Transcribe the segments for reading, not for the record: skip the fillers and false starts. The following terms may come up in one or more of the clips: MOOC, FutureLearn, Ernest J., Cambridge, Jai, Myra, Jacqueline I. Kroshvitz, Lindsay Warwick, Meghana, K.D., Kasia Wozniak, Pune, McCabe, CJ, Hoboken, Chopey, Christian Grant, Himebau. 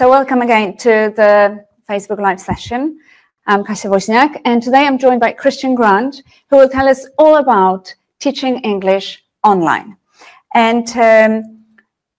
So welcome again to the Facebook Live session. I'm Kasia Wozniak, and today I'm joined by Christian Grant, who will tell us all about teaching English online. And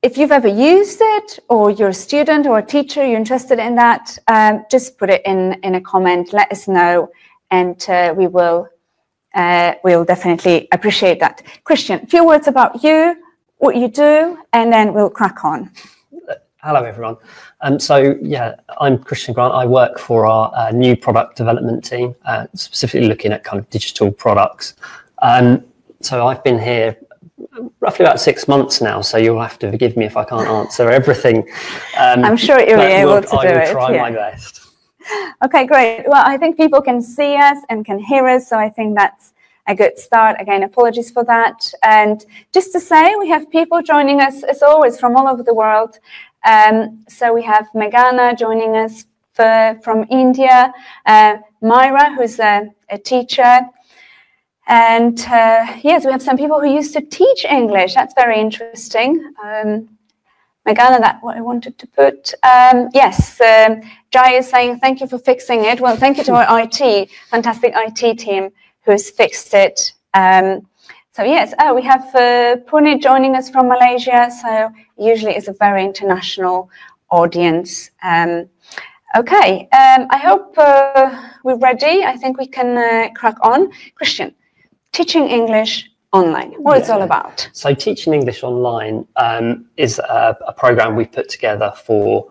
if you've ever used it, or you're a student or a teacher, you're interested in that, just put it in a comment, let us know, and we'll definitely appreciate that. Christian, a few words about you, what you do, and then we'll crack on. Hello, everyone. I'm Christian Grant. I work for our new product development team, specifically looking at kind of digital products. So I've been here roughly about 6 months now, so you'll have to forgive me if I can't answer everything. I'm sure you'll be able to do it. I will try my best. Okay, great. Well, I think people can see us and can hear us, so I think that's a good start. Again, apologies for that. And just to say, we have people joining us, as always, from all over the world. So we have Meghana joining us from India, Myra, who's a teacher. And yes, we have some people who used to teach English. That's very interesting. Meghana, that's what I wanted to put. Yes, Jai is saying, thank you for fixing it. Well, thank you to our IT, fantastic IT team who's fixed it. So yes, oh, we have Pune joining us from Malaysia, so usually it's a very international audience. Okay, I hope we're ready. I think we can crack on. Christian, teaching English online, what it's all about. So teaching English online is a program we put together for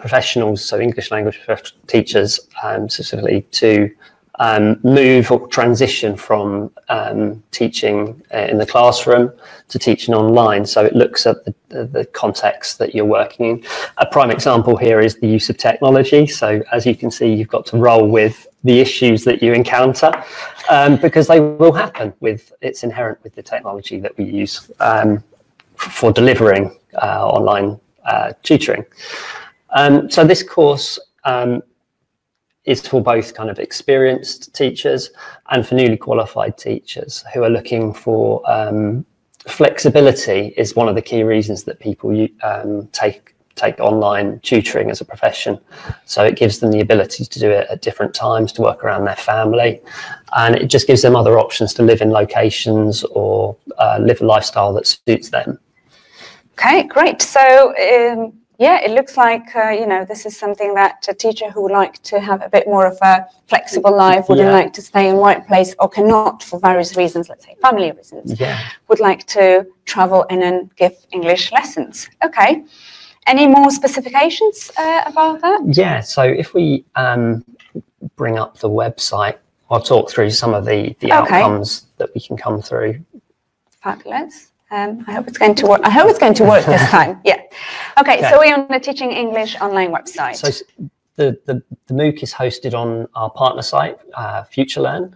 professionals, so English language teachers specifically, to move or transition from teaching in the classroom to teaching online. So it looks at the context that you're working in. A prime example here is the use of technology. So as you can see, you've got to roll with the issues that you encounter because they will happen. It's inherent with the technology that we use for delivering online tutoring. So this course is for both kind of experienced teachers and for newly qualified teachers who are looking for flexibility. Is one of the key reasons that people take online tutoring as a profession. So it gives them the ability to do it at different times, to work around their family, and it just gives them other options to live in locations or live a lifestyle that suits them. Okay, great. So yeah, it looks like, you know, this is something that a teacher who would like to have a bit more of a flexible life, wouldn't like to stay in one place or cannot for various reasons, let's say family reasons, would like to travel and then give English lessons. Okay. Any more specifications about that? Yeah, so if we bring up the website, I'll talk through some of the outcomes that we can come through. Fabulous. I hope it's going to work. I hope it's going to work this time. Yeah. Okay, so we're on the Teaching English Online website. So the MOOC is hosted on our partner site, FutureLearn.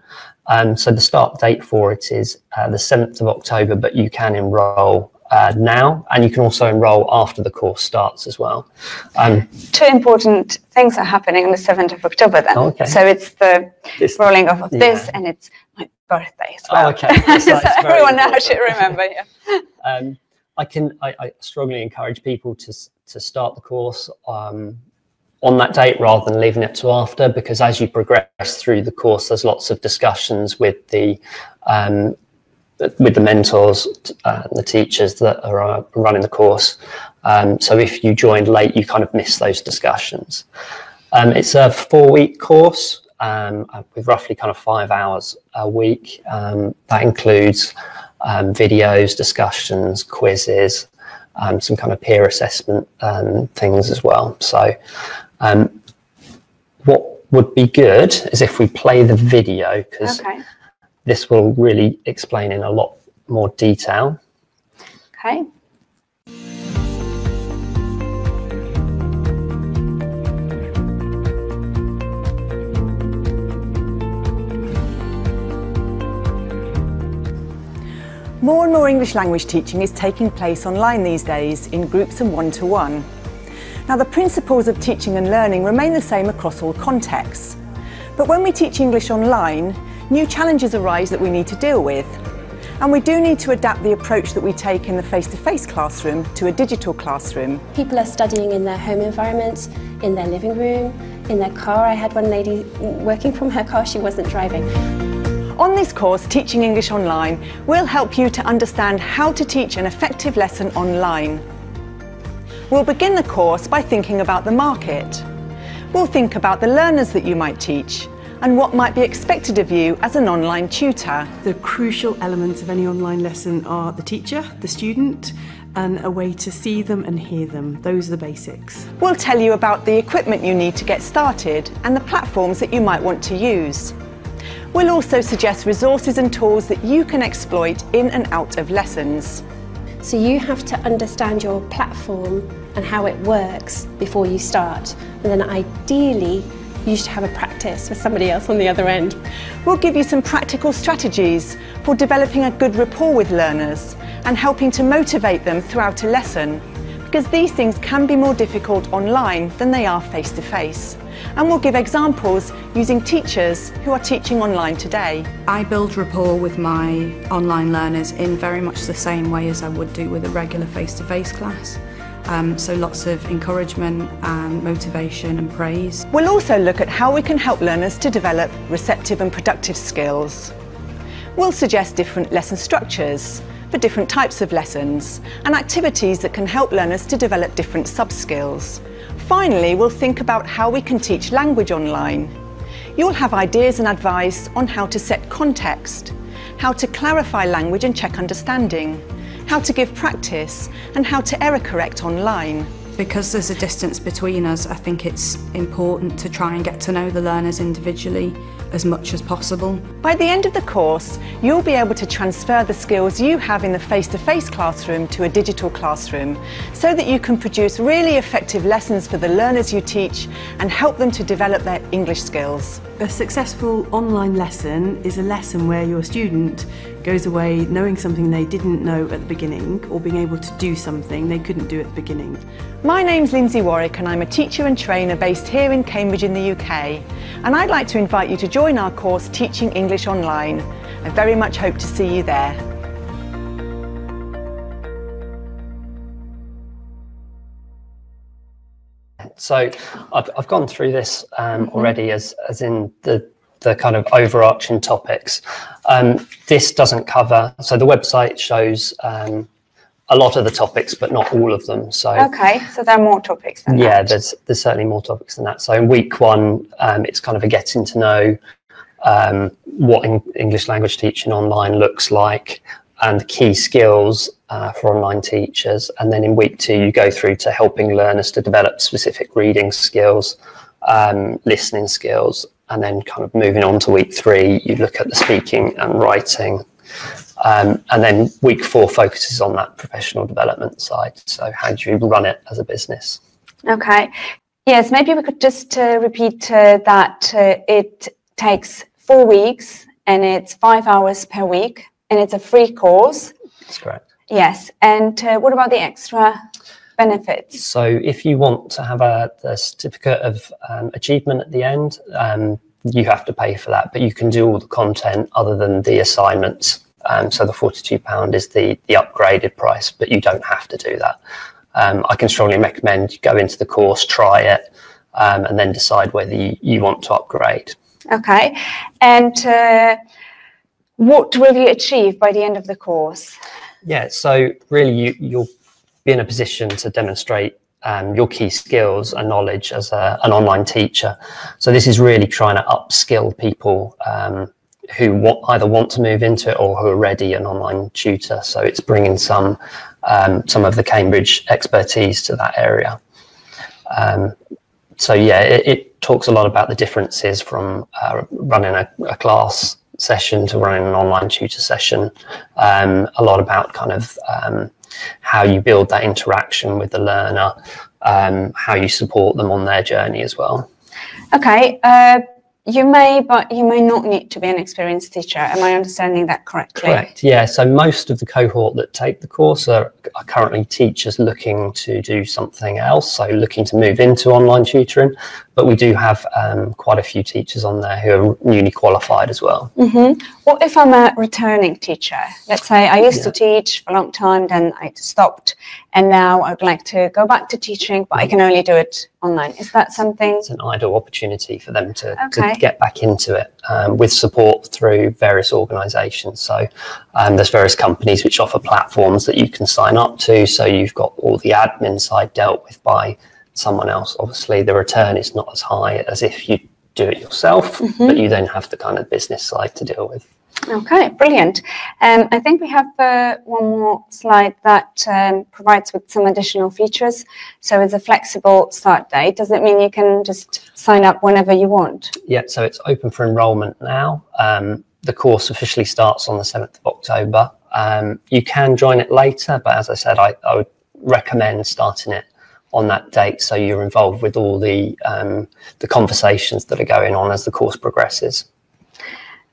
So the start date for it is the 7th of October, but you can enrol now, and you can also enrol after the course starts as well. Two important things are happening on the 7th of October then. Okay. So it's the rolling off of this, and it's my birthday as well. Oh, okay. Yes, so everyone now should remember. Yeah. I strongly encourage people to start the course on that date rather than leaving it to after, because as you progress through the course, there's lots of discussions with the mentors and the teachers that are running the course. So if you joined late, you kind of miss those discussions. It's a 4-week course with roughly kind of 5 hours a week. That includes videos, discussions, quizzes, some kind of peer assessment things as well. So what would be good is if we play the video, because this will really explain in a lot more detail. Okay. More and more English language teaching is taking place online these days in groups and one-to-one. Now, the principles of teaching and learning remain the same across all contexts. But when we teach English online, new challenges arise that we need to deal with. And we do need to adapt the approach that we take in the face-to-face classroom to a digital classroom. People are studying in their home environments, in their living room, in their car. I had one lady working from her car, she wasn't driving. On this course, Teaching English Online, we'll help you to understand how to teach an effective lesson online. We'll begin the course by thinking about the market. We'll think about the learners that you might teach and what might be expected of you as an online tutor. The crucial elements of any online lesson are the teacher, the student, and a way to see them and hear them. Those are the basics. We'll tell you about the equipment you need to get started and the platforms that you might want to use. We'll also suggest resources and tools that you can exploit in and out of lessons. So you have to understand your platform and how it works before you start, and then ideally you should have a practice with somebody else on the other end. We'll give you some practical strategies for developing a good rapport with learners and helping to motivate them throughout a lesson, because these things can be more difficult online than they are face to face. And we'll give examples using teachers who are teaching online today. I build rapport with my online learners in very much the same way as I would do with a regular face-to-face class. So lots of encouragement and motivation and praise. We'll also look at how we can help learners to develop receptive and productive skills. We'll suggest different lesson structures for different types of lessons and activities that can help learners to develop different sub-skills. Finally, we'll think about how we can teach language online. You'll have ideas and advice on how to set context, how to clarify language and check understanding, how to give practice, and how to error correct online. Because there's a distance between us, I think it's important to try and get to know the learners individually as much as possible. By the end of the course, you'll be able to transfer the skills you have in the face-to-face classroom to a digital classroom, so that you can produce really effective lessons for the learners you teach and help them to develop their English skills. A successful online lesson is a lesson where your student goes away knowing something they didn't know at the beginning, or being able to do something they couldn't do at the beginning. My name's Lindsay Warwick and I'm a teacher and trainer based here in Cambridge in the UK, and I'd like to invite you to join our course Teaching English Online. I very much hope to see you there. So I've gone through this already as in the kind of overarching topics. This doesn't cover, so the website shows a lot of the topics but not all of them. So okay, so there are more topics than that. Yeah, there's certainly more topics than that. So in week one, it's kind of a getting to know what English language teaching online looks like and key skills for online teachers. And then in week two, you go through to helping learners to develop specific reading skills, listening skills, and then kind of moving on to week three, you look at the speaking and writing. And then week four focuses on that professional development side. So how do you run it as a business? Okay. Yes, maybe we could just repeat that it takes 4 weeks and it's 5 hours per week. And it's a free course. That's correct. Yes. And what about the extra benefits? So if you want to have a certificate of achievement at the end, you have to pay for that, but you can do all the content other than the assignments. So the £42 is the upgraded price, but you don't have to do that. I can strongly recommend you go into the course, try it, and then decide whether you want to upgrade. Okay. And what will you achieve by the end of the course? Yeah, so really you'll be in a position to demonstrate your key skills and knowledge as an online teacher. So this is really trying to upskill people who either want to move into it or who are already an online tutor. So it's bringing some of the Cambridge expertise to that area. So yeah, it talks a lot about the differences from running a class session to running an online tutor session, a lot about kind of how you build that interaction with the learner, how you support them on their journey as well. Okay, you may but you may not need to be an experienced teacher. Am I understanding that correctly? Correct, yeah. So most of the cohort that take the course are currently teachers looking to do something else, so looking to move into online tutoring, But we do have quite a few teachers on there who are newly qualified as well. Mm-hmm. What if I'm a returning teacher? Let's say I used to teach for a long time, then I stopped, and now I'd like to go back to teaching, but I can only do it online. Is that something? It's an ideal opportunity for them to get back into it with support through various organisations. So there's various companies which offer platforms that you can sign up to. So you've got all the admin side dealt with by someone else. Obviously the return is not as high as if you do it yourself, but you then have the kind of business side to deal with. Okay, brilliant. I think we have one more slide that provides with some additional features. So it's a flexible start date. Does it mean you can just sign up whenever you want? Yeah, so it's open for enrolment now. The course officially starts on the 7th of October. You can join it later, but as I said, I would recommend starting it on that date, so you're involved with all the conversations that are going on as the course progresses.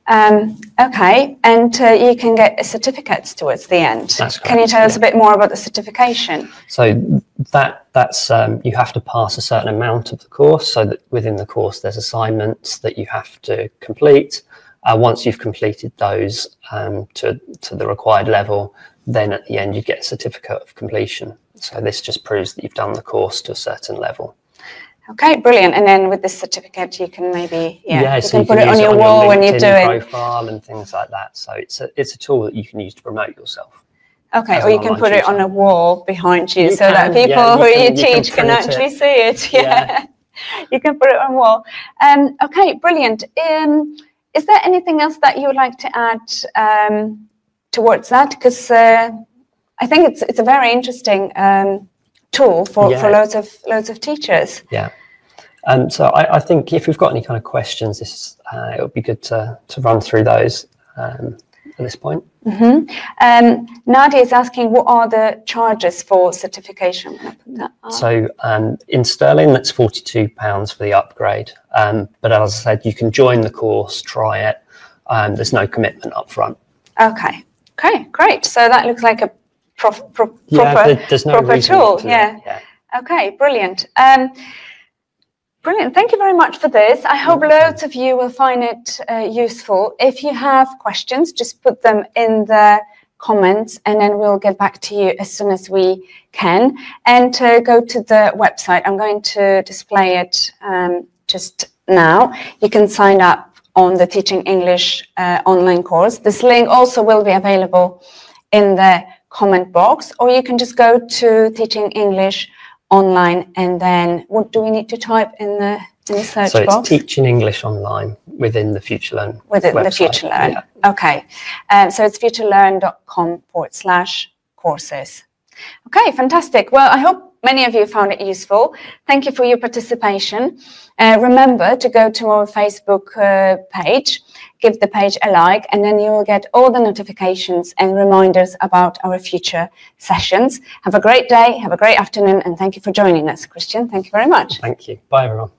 Okay, and you can get certificates towards the end. That's correct. Can you tell us a bit more about the certification? So that's you have to pass a certain amount of the course, so that within the course there's assignments that you have to complete. Once you've completed those to the required level, then at the end you get a certificate of completion. So this just proves that you've done the course to a certain level. Okay, brilliant. And then with this certificate you can maybe you can put it on your wall when you do it, profile and things like that. So it's a tool that you can use to promote yourself. Okay, or you can put it on a wall behind you, so that people who you teach can actually see it. Yeah, you can put it on a wall. Okay, brilliant. Is there anything else that you would like to add towards that? Because I think it's a very interesting tool for loads of teachers. Yeah, and so I think if we've got any kind of questions, it would be good to run through those at this point. Nadia is asking, what are the charges for certification? So in sterling, that's £42 for the upgrade. But as I said, you can join the course, try it. There's no commitment up front. Okay. Okay, great. So that looks like a proper tool. Okay, brilliant. Brilliant. Thank you very much for this. I hope loads of you will find it useful. If you have questions, just put them in the comments and then we'll get back to you as soon as we can. And go to the website. I'm going to display it just now. You can sign up on the Teaching English online course. This link also will be available in the comment box, or you can just go to Teaching English online, and then what do we need to type in the search box? So it's Teaching English online within the FutureLearn website. The FutureLearn. Yeah. Okay, so it's futurelearn.com/courses. Okay, fantastic. Well, I hope many of you found it useful. Thank you for your participation. Remember to go to our Facebook page, give the page a like, and then you will get all the notifications and reminders about our future sessions. Have a great day, have a great afternoon, and thank you for joining us. Christian, thank you very much. Thank you. Bye, everyone.